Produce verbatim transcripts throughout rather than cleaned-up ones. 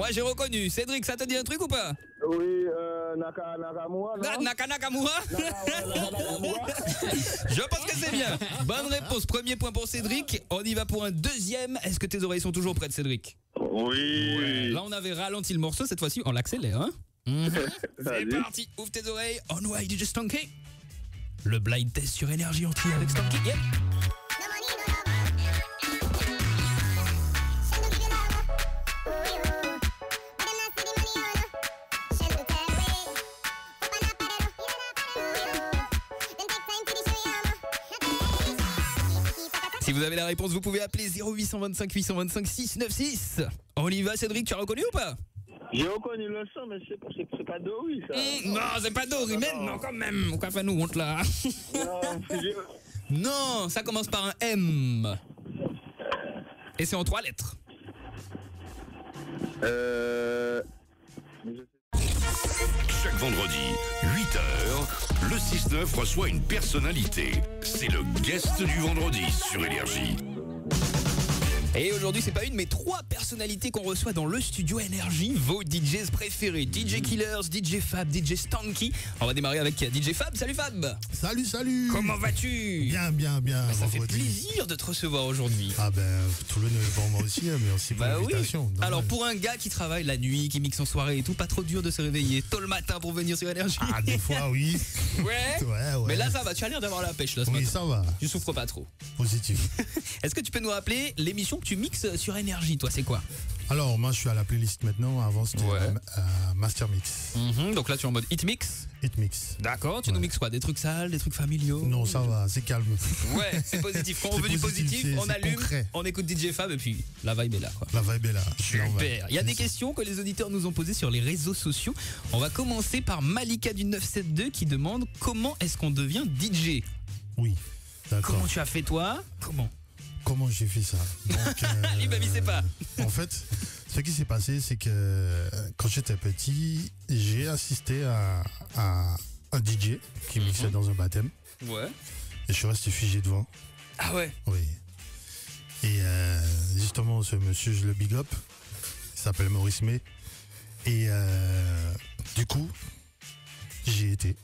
moi j'ai reconnu. Cédric, ça te dit un truc ou pas? Oui, euh, Naka Nakamura. Naka Nakamura. Je pense que c'est bien. Bonne réponse, premier point pour Cédric. On y va pour un deuxième. Est-ce que tes oreilles sont toujours prêtes, Cédric? Oui, ouais. Là on avait ralenti le morceau, cette fois-ci on l'accélère, hein. Mmh. C'est parti, ouvre tes oreilles. On way D J Stanky. Le blind test sur Énergie Antilles avec Stanky. Yeah. Si vous avez la réponse, vous pouvez appeler zéro huit cent vingt-cinq huit cent vingt-cinq six cent quatre-vingt-seize. On y va, Cédric, tu as reconnu ou pas? J'ai reconnu le son, mais c'est pas Dory, ça. Mmh, non, c'est pas Dory, mais non, quand même. Pourquoi faire nous honte, là? Non, ça commence par un M. Et c'est en trois lettres. Euh... Chaque vendredi, huit heures, le six neuf reçoit une personnalité. C'est le guest du vendredi sur Énergie. Et aujourd'hui, c'est pas une, mais trois personnalités qu'on reçoit dans le studio Énergie, vos D Js préférés. D J Killers, D J Fab, D J Stanky. On va démarrer avec D J Fab. Salut Fab. Salut, salut. Comment vas-tu? Bien, bien, bien. Bah, ça fait plaisir de te recevoir aujourd'hui. Ah ben, tout le monde, bon, moi aussi, merci pour bah l'invitation. Oui. Alors, pour un gars qui travaille la nuit, qui mixe en soirée et tout, pas trop dur de se réveiller tôt le matin pour venir sur Énergie. Ah, des fois, oui. Ouais. Ouais, ouais. Mais là, ça va. Tu as l'air d'avoir la pêche, là, ce oui, matin. Ça va. Tu souffres pas trop. Positif. Est-ce que tu peux nous rappeler l'émission que tu mixes sur Énergie, toi, c'est quoi? Alors, moi, je suis à la playlist maintenant. Avant, c'était ouais. euh, Master Mix. Mm-hmm. Donc là, tu es en mode Hit Mix. Hit Mix. D'accord. Tu ouais. nous mixes quoi? Des trucs sales, des trucs familiaux? Non, ça va, c'est calme. Ouais, c'est positif. Quand on veut positif, du positif, on allume, concret. On écoute D J Fab et puis la vibe est là, quoi. La vibe est là. Super. Il y a des questions que les auditeurs nous ont posées sur les réseaux sociaux. On va commencer par Malika du neuf cent soixante-deux qui demande comment est-ce qu'on devient D J? Oui. D'accord. Comment tu as fait, toi? Comment? Comment j'ai fait ça? Donc, euh, il m'a mis, c'est pas. En fait, ce qui s'est passé, c'est que quand j'étais petit, j'ai assisté à, à un D J qui mixait mm-hmm. dans un baptême. Ouais. Et je suis resté figé devant. Ah ouais? Oui. Et euh, justement, ce monsieur, je le big up. Il s'appelle Maurice May. Et euh, du coup, j'y étais.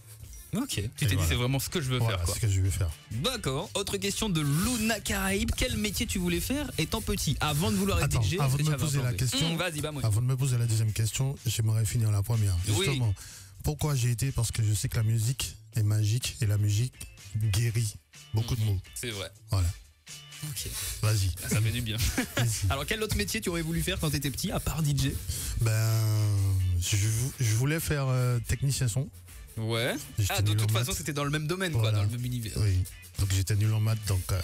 Ok, tu t'es voilà. dit c'est vraiment ce que je veux voilà, faire quoi. C'est ce que je veux faire. D'accord, autre question de Luna Caraïbe. Quel métier tu voulais faire étant petit? Avant de vouloir être D J, avant de me poser la question, mmh, vas-y, bah moi. Avant de me poser la deuxième question, j'aimerais finir la première. Justement, oui. Pourquoi j'ai été? Parce que je sais que la musique est magique et la musique guérit beaucoup mmh, de mots. C'est vrai. Voilà. Ok. Vas-y. Ah, ça fait du bien. Alors quel autre métier tu aurais voulu faire quand t'étais petit à part D J? Ben, je, je voulais faire euh, technicien son. Ouais. Ah, de toute façon, c'était dans le même domaine, voilà. quoi, dans le même univers. Oui. Donc j'étais nul en maths, donc. Euh...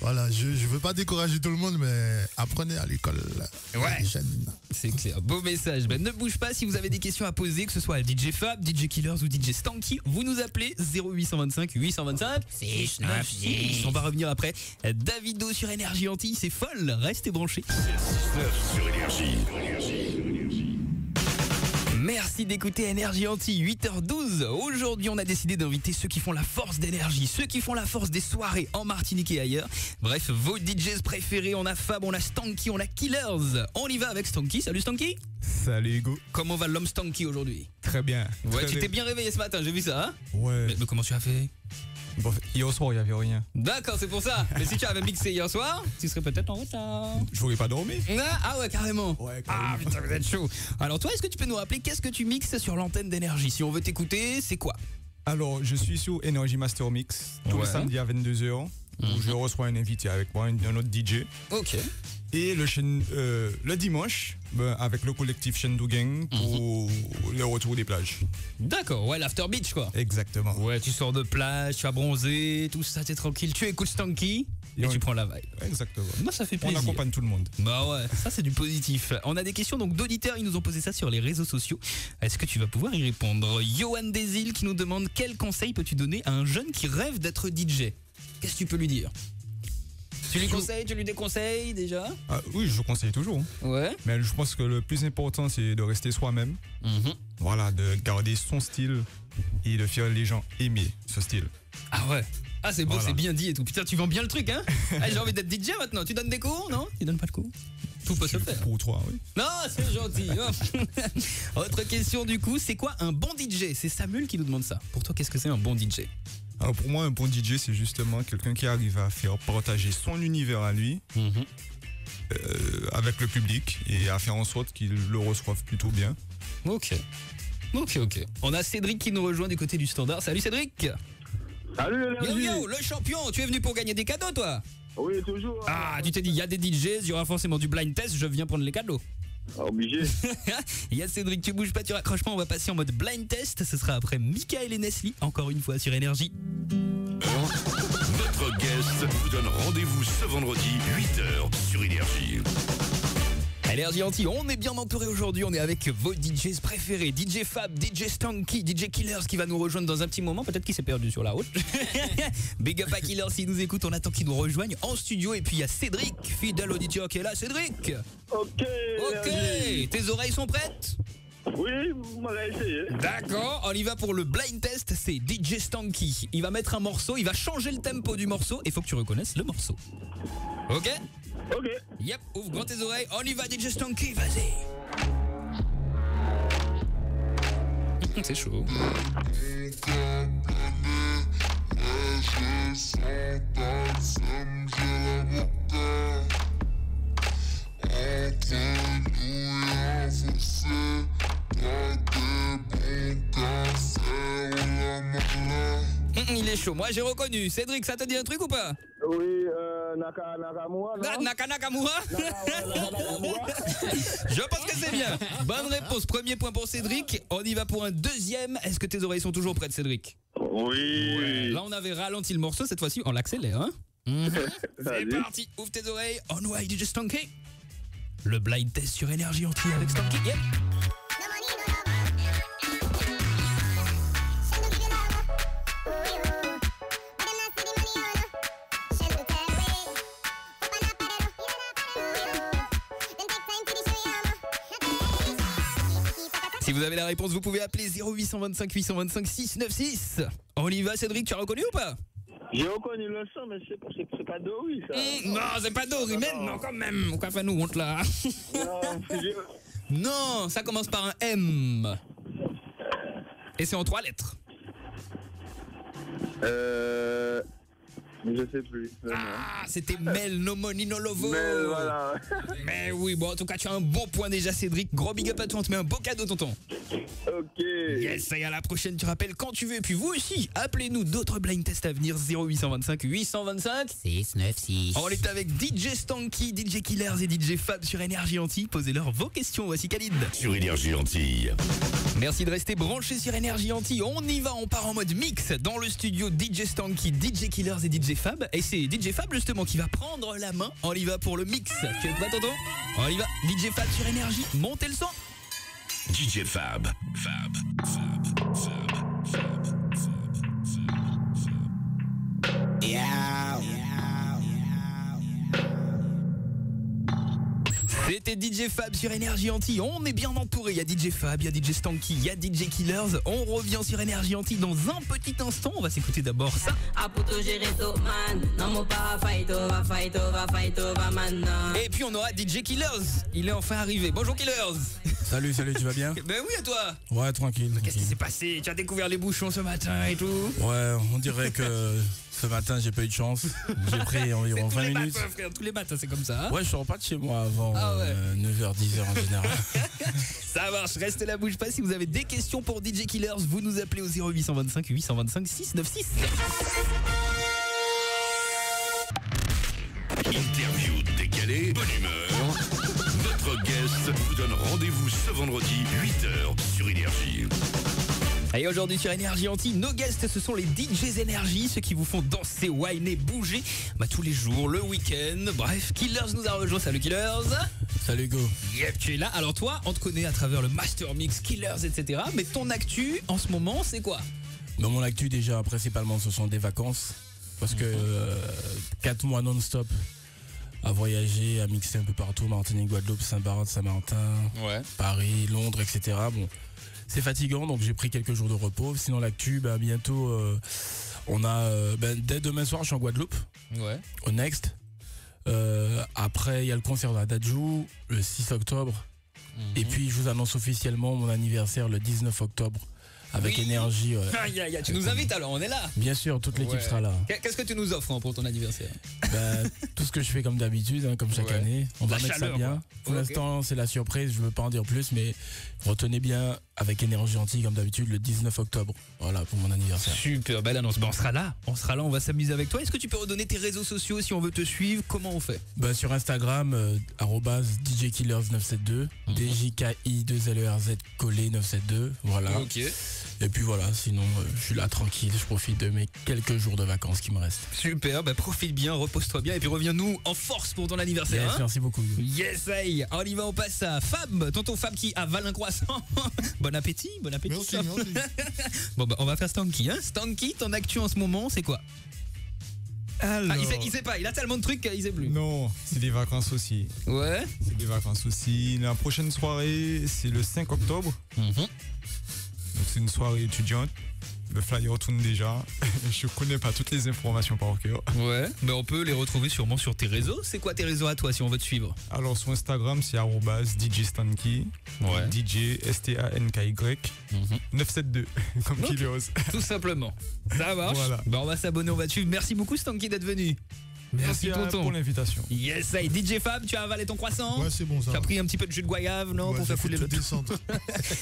voilà, je ne veux pas décourager tout le monde, mais apprenez à l'école. Ouais. C'est clair. Beau message. Ben, ne bouge pas si vous avez des questions à poser, que ce soit à D J Fab, D J Killers ou D J Stanky. Vous nous appelez zéro huit cent vingt-cinq huit cent vingt-cinq six cent quatre-vingt-seize. On va revenir après. Davido sur Énergie Antilles, c'est folle. Restez branchés. Sur Énergie. Merci d'écouter N R J Antilles, huit heures douze. Aujourd'hui, on a décidé d'inviter ceux qui font la force d'Énergie, ceux qui font la force des soirées en Martinique et ailleurs. Bref, vos D Js préférés, on a Fab, on a Stanky, on a Killers. On y va avec Stanky. Salut Stanky. Salut Hugo. Comment va l'homme Stanky aujourd'hui? Très bien. Ouais, très tu t'es bien réveillé ce matin, j'ai vu ça, hein? Ouais. Mais, mais comment tu as fait? Bon, hier soir, il n'y avait rien. D'accord, c'est pour ça. Mais si tu avais mixé hier soir, tu serais peut-être en retard. Je voulais pas dormir. Ah, ah ouais, carrément. Ouais, carrément. Ah putain, vous êtes chaud. Alors toi, est-ce que tu peux nous rappeler qu'est-ce que tu mixes sur l'antenne d'Énergie? Si on veut t'écouter, c'est quoi? Alors, je suis sur Énergie Master Mix tous ouais. les samedis à vingt-deux heures mmh. où je reçois un invité avec moi, un autre D J. Ok. Et le, euh, le dimanche, ben, avec le collectif Shendou Gang pour mm-hmm. le retour des plages. D'accord, ouais, l'after beach quoi. Exactement. Ouais, tu sors de plage, tu as bronzé, tout ça, t'es tranquille, tu écoutes Stanky et, et on... tu prends la vibe. Exactement. Moi, ça fait plaisir. On accompagne tout le monde. Bah ouais, ça c'est du positif. On a des questions donc d'auditeurs, ils nous ont posé ça sur les réseaux sociaux. Est-ce que tu vas pouvoir y répondre? Johan Desil qui nous demande quel conseil peux-tu donner à un jeune qui rêve d'être D J? Qu'est-ce que tu peux lui dire? Tu lui conseilles, tu lui déconseilles déjà? Ah, oui, je conseille toujours. Ouais. Mais je pense que le plus important, c'est de rester soi-même. Mm-hmm. Voilà, de garder son style et de faire les gens aimer ce style. Ah ouais. Ah c'est beau, voilà. C'est bien dit et tout. Putain, tu vends bien le truc, hein? Ah, j'ai envie d'être D J maintenant. Tu donnes des cours, non? Tu donnes pas de cours? Tout peut se faire. Pour trois, oui. Non, c'est gentil. Autre question du coup, c'est quoi un bon D J? C'est Samuel qui nous demande ça. Pour toi, qu'est-ce que c'est un bon D J? Alors pour moi, un bon D J, c'est justement quelqu'un qui arrive à faire partager son univers à lui, mmh. euh, avec le public, et à faire en sorte qu'il le reçoive plutôt bien. Ok. Ok, ok. On a Cédric qui nous rejoint du côté du Standard. Salut Cédric. Salut les amis. Yo, yo, le champion, tu es venu pour gagner des cadeaux toi? Oui, toujours. Ah, tu t'es dit, il y a des D Js, il y aura forcément du blind test, je viens prendre les cadeaux. Obligé. Il y a Cédric, tu bouges pas, tu raccroches pas, on va passer en mode blind test. Ce sera après Michael et Nestlé, encore une fois sur Énergie. Notre guest vous donne rendez-vous ce vendredi, huit heures sur Énergie. N R J Antilles, on est bien entouré aujourd'hui, on est avec vos D Js préférés, D J Fab, D J Stanky, D J Killers qui va nous rejoindre dans un petit moment, peut-être qu'il s'est perdu sur la route. Big up à Killers, s'il nous écoute, on attend qu'il nous rejoigne en studio. Et puis il y a Cédric, fidèle auditeur qui est là. Cédric. Ok. Ok, N R J. Tes oreilles sont prêtes? Oui, vous m'avez essayé. D'accord, on y va pour le blind test, c'est D J Stanky. Il va mettre un morceau, il va changer le tempo du morceau et il faut que tu reconnaisses le morceau. Ok? Ok. Yep, ouvre grand tes oreilles, on y va D J Stanky, vas-y. C'est chaud. Il est chaud, moi j'ai reconnu. Cédric, ça te dit un truc ou pas? Oui, euh, Naka Nakamura. Naka Nakamura. Je pense que c'est bien. Bonne réponse, premier point pour Cédric. On y va pour un deuxième. Est-ce que tes oreilles sont toujours prêtes, Cédric? Oui. Ouais. Là on avait ralenti le morceau, cette fois-ci on l'accélère, hein. Mmh. C'est parti, ouvre tes oreilles. On way D J Stanky. Le blind test sur Énergie Antilles avec Stanky. Yep. Si vous avez la réponse, vous pouvez appeler zéro huit cent vingt-cinq huit cent vingt-cinq six cent quatre-vingt-seize. On y va, Cédric, tu as reconnu ou pas? J'ai reconnu le son, mais c'est pas Dory, ça. Mmh, non, c'est pas Dory, mais non, quand même. Pourquoi faire nous honte, là? Non, ça commence par un M. Et c'est en trois lettres. Euh... Je sais plus. Ah, c'était Mel, no money, no lovo. Mel, voilà. Mais oui, bon, en tout cas, tu as un bon point déjà, Cédric. Gros big up à toi, on te met un beau cadeau, tonton. Ok. Yes, ça y est, à la prochaine, tu rappelles quand tu veux. Et puis vous aussi, appelez-nous, d'autres blind tests à venir. Zéro huit cent vingt-cinq huit cent vingt-cinq six cent quatre-vingt-seize. On est avec D J Stanky, D J Killers et D J Fab sur Énergie Antilles. Posez-leur vos questions, voici Khalid. Sur Énergie Antilles. Merci de rester branché sur Énergie Antilles. On y va, on part en mode mix. Dans le studio, D J Stanky, D J Killers et D J Fab. Et c'est D J Fab justement qui va prendre la main. On y va pour le mix. Tu es prêt, tonton? On y va. D J Fab sur Énergie. Montez le son. D J Fab. Fab. Fab. Fab. Fab. Fab. Yeah. C'était D J Fab sur Énergie Antilles. On est bien entouré. Il y a D J Fab, il y a D J Stanky, il y a D J Killers. On revient sur Énergie Antilles dans un petit instant. On va s'écouter d'abord ça. Et puis on aura D J Killers. Il est enfin arrivé. Bonjour Killers. Salut, salut, tu vas bien? Ben oui, à toi? Ouais, tranquille. Qu'est-ce qui s'est passé? Tu as découvert les bouchons ce matin et tout? Ouais, on dirait que... Ce matin, j'ai pas eu de chance. J'ai pris environ vingt minutes. Matins, frère, tous les matins, c'est comme ça. Hein ouais, je sors pas de chez moi avant ah ouais. euh, neuf heures, dix heures en général. Ça marche, restez là, bouge pas. Si vous avez des questions pour D J Killers, vous nous appelez au zéro huit cent vingt-cinq huit cent vingt-cinq six cent quatre-vingt-seize. Interview décalée, bonne humeur. Notre guest vous donne rendez-vous ce vendredi, huit heures sur Énergie. Et aujourd'hui sur Énergie Antilles, nos guests, ce sont les D Js Énergie, ceux qui vous font danser, whiner, bouger, bah, tous les jours, le week-end. Bref, Killers nous a rejoint. Salut Killers. Salut Hugo. Yep, tu es là. Alors toi, on te connaît à travers le Master Mix, Killers, et cetera. Mais ton actu en ce moment, c'est quoi? Dans mon actu déjà, principalement, ce sont des vacances. Parce que euh, quatre mois non-stop à voyager, à mixer un peu partout, Martinique, Guadeloupe, Saint-Barth, Saint-Martin, ouais. Paris, Londres, et cetera. Bon. C'est fatigant, donc j'ai pris quelques jours de repos. Sinon l'actu, bah, bientôt euh, on a euh, bah, dès demain soir je suis en Guadeloupe. Ouais. Au Next. Euh, après, il y a le concert de la Dadju le six octobre. Mmh. Et puis, je vous annonce officiellement mon anniversaire le dix-neuf octobre avec Énergie. Oui. Euh, yeah, yeah. Tu nous invites alors, on est là. Bien sûr, toute l'équipe ouais. sera là. Qu'est-ce que tu nous offres hein, pour ton anniversaire? Bah, tout ce que je fais comme d'habitude, hein, comme chaque ouais. année. On la va chaleur, mettre ça bien. Quoi. Pour okay. l'instant, c'est la surprise, je ne veux pas en dire plus, mais retenez bien avec N R J Antilles comme d'habitude le dix-neuf octobre. Voilà, pour mon anniversaire. Super belle annonce. Bah, on sera là, on sera là, on va s'amuser avec toi. Est-ce que tu peux redonner tes réseaux sociaux si on veut te suivre? Comment on fait? Bah, sur Instagram, euh, D J Killers neuf cent soixante-deux, mmh. D J K I deux L E R Z collé neuf cent soixante-deux. Voilà. Ok. Et puis voilà, sinon euh, je suis là tranquille, je profite de mes quelques jours de vacances qui me restent. Super, bah profite bien, repose-toi bien et puis reviens-nous en force pour ton anniversaire. Yes, hein, merci beaucoup. Yes, hey, on y va, on passe à Fab, tonton Fab qui avale un croissant. Bon appétit, bon appétit. Merci, merci. Bon bah on va faire Stanky, hein. Stanky, ton actu en ce moment, c'est quoi? Alors... Ah, il sait, il sait pas, il a tellement de trucs qu'il sait plus. Non, c'est des vacances aussi. Ouais. C'est des vacances aussi. La prochaine soirée, c'est le cinq octobre. Hum mmh. C'est une soirée étudiante, le flyer retourne déjà, je connais pas toutes les informations par cœur. Ouais, mais on peut les retrouver sûrement sur tes réseaux. C'est quoi tes réseaux à toi si on veut te suivre? Alors sur Instagram c'est D J Stanky, ouais. D J S T A N K Y, mm-hmm. neuf cent soixante-deux, comme okay. Killers. Tout simplement, ça marche. Voilà. Bah, on va s'abonner, on va te suivre. Merci beaucoup Stanky d'être venu. Merci, Merci pour l'invitation. Yes, hey, D J Fab, tu as avalé ton croissant? Ouais, c'est bon ça. Tu as pris un petit peu de jus de goyave, non? Ouais, pour faire couler le descendre.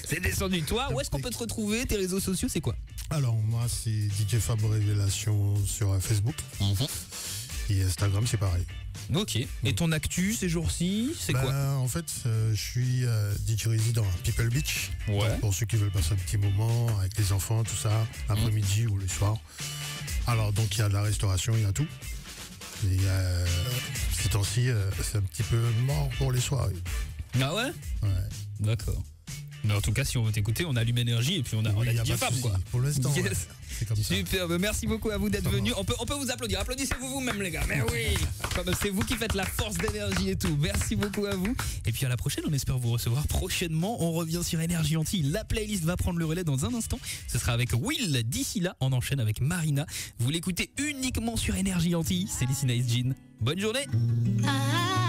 C'est descendu. Toi, où est-ce qu'on peut te retrouver? Tes réseaux sociaux, c'est quoi? Alors, moi, c'est D J Fab Révélation sur Facebook. Mm-hmm. Et Instagram, c'est pareil. Ok. Et ton actu ces jours-ci, c'est bah, quoi? En fait, euh, je suis euh, D J résident à People Beach. Ouais. Donc, pour ceux qui veulent passer un petit moment avec les enfants, tout ça, l'après-midi mm. ou le soir. Alors, donc, il y a de la restauration, il y a tout. Et euh, ces temps-ci, euh, c'est un petit peu mort pour les soirées. Ah ouais? Ouais. D'accord. Mais en tout cas, si on veut t'écouter, on allume Énergie et puis on a, oui, on a, a D J Fab, quoi. Pour l'instant, yes. ouais. c'est comme ça. Super, merci beaucoup à vous d'être venus. On peut, on peut vous applaudir. Applaudissez-vous vous-même, les gars. Mais oui, c'est vous qui faites la force d'Énergie et tout. Merci beaucoup à vous. Et puis à la prochaine, on espère vous recevoir prochainement. On revient sur Énergie Antilles. La playlist va prendre le relais dans un instant. Ce sera avec Will. D'ici là, on enchaîne avec Marina. Vous l'écoutez uniquement sur Énergie Antilles. C'est Lissina Jean. Bonne journée. Ah.